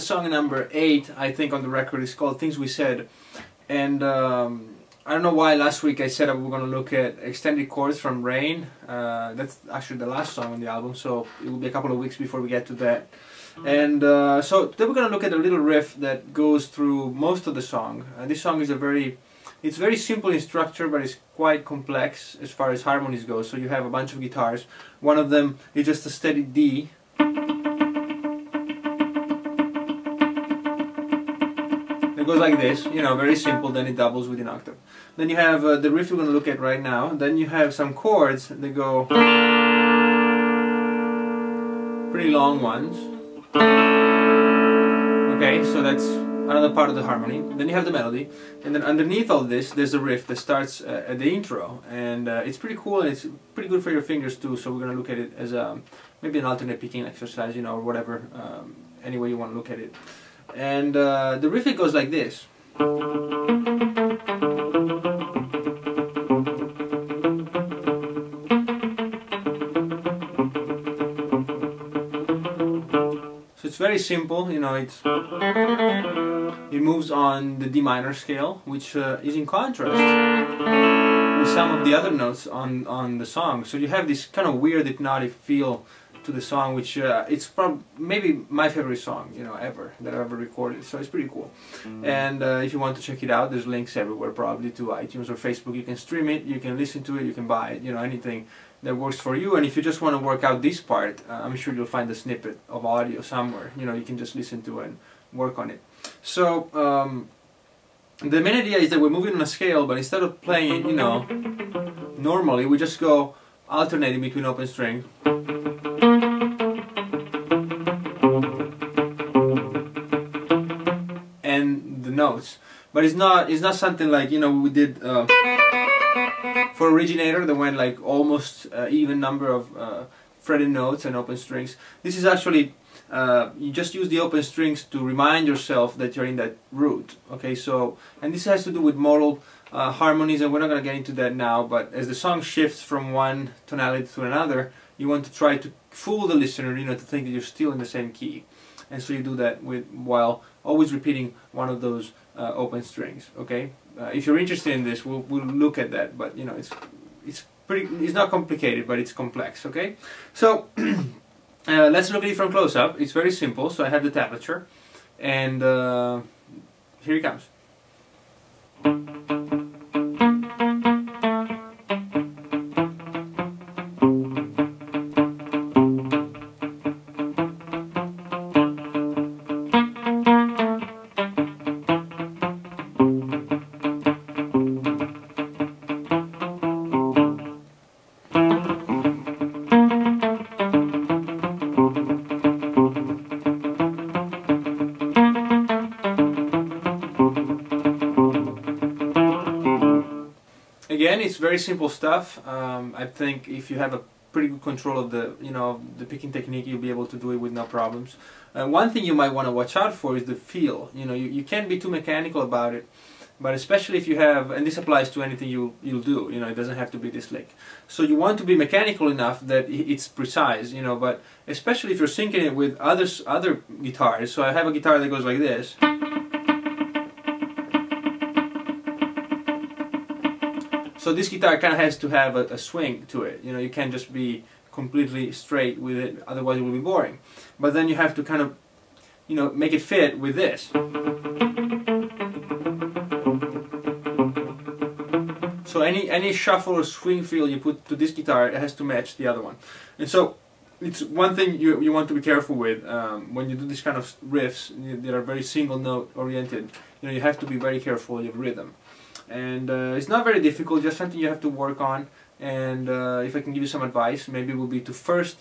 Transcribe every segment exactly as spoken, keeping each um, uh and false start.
the song number eight, I think, on the record. It's called Things We Said. And um, I don't know why last week I said that we were going to look at Extended Chords from Rain. Uh, that's actually the last song on the album, so it will be a couple of weeks before we get to that. And uh, so today we're going to look at a little riff that goes through most of the song. Uh, this song is a very, it's very simple in structure, but it's quite complex as far as harmonies go. So you have a bunch of guitars. One of them is just a steady D. It goes like this, you know, very simple, then it doubles with an octave. Then you have uh, the riff we're going to look at right now. Then you have some chords that go pretty long ones. Okay, so that's another part of the harmony. Then you have the melody, and then underneath all this there's a riff that starts uh, at the intro, and uh, it's pretty cool, and it's pretty good for your fingers too, so we're gonna look at it as a, maybe an alternate picking exercise, you know, or whatever, um, any way you want to look at it. And uh, the riff, it goes like this. Very simple, you know, it's, it moves on the D minor scale, which uh, is in contrast with some of the other notes on, on the song. So you have this kind of weird hypnotic feel to the song, which uh, it's probably maybe my favorite song, you know, ever, that I've ever recorded, so it's pretty cool. And uh, if you want to check it out, there's links everywhere, probably to iTunes or Facebook. You can stream it, you can listen to it, you can buy it, you know, anything that works for you. And if you just want to work out this part, uh, I'm sure you'll find a snippet of audio somewhere, you know, you can just listen to and work on it. So um, the main idea is that we're moving on a scale, but instead of playing it, you know, normally, we just go alternating between open string. Notes, but it's not it's not something like, you know, we did uh, for Originator that went like almost uh, even number of uh, fretted notes and open strings. This is actually uh, you just use the open strings to remind yourself that you're in that root. Okay, so, and this has to do with modal uh, harmonies, and we're not going to get into that now, but as the song shifts from one tonality to another, you want to try to fool the listener, you know, to think that you're still in the same key. And so you do that with, while always repeating one of those uh, open strings. Okay, uh, if you're interested in this, we'll, we'll look at that. But you know, it's it's pretty it's not complicated, but it's complex. Okay, so uh, let's look at it from close up. It's very simple. So I have the tablature, and uh, here it comes. Again, it's very simple stuff. Um, I think if you have a pretty good control of the, you know, the picking technique, you'll be able to do it with no problems. Uh, one thing you might want to watch out for is the feel. You know, you, you can't be too mechanical about it, but especially if you have, and this applies to anything you you'll do. You know, it doesn't have to be this slick. So you want to be mechanical enough that it's precise. You know, but especially if you're syncing it with others, other guitars. So I have a guitar that goes like this. So this guitar kind of has to have a, a swing to it, you know, you can't just be completely straight with it, otherwise it will be boring. But then you have to kind of, you know, make it fit with this. So any, any shuffle or swing feel you put to this guitar, it has to match the other one. And so it's one thing you, you want to be careful with um, when you do this kind of riffs that are very single note oriented. You know, you have to be very careful with your rhythm. And uh, it's not very difficult, just something you have to work on. And uh, if I can give you some advice, maybe it will be to first,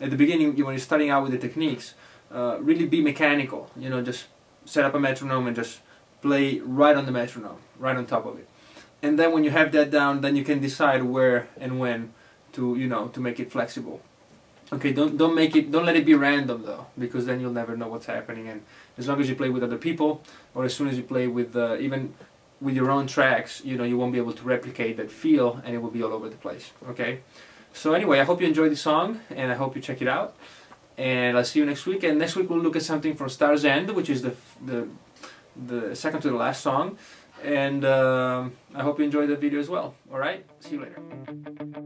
at the beginning, when you're starting out with the techniques, uh, really be mechanical. You know, just set up a metronome and just play right on the metronome, right on top of it. And then when you have that down, then you can decide where and when to, you know, to make it flexible. Okay, don't don't make it don't let it be random though, because then you'll never know what's happening. And as long as you play with other people, or as soon as you play with uh, even with your own tracks, you know, you won't be able to replicate that feel, and it will be all over the place. Okay, so anyway, I hope you enjoyed the song, and I hope you check it out, and I'll see you next week. And next week we'll look at something from Star's End, which is the the, the second to the last song. And uh, I hope you enjoyed the video as well. All right, see you later.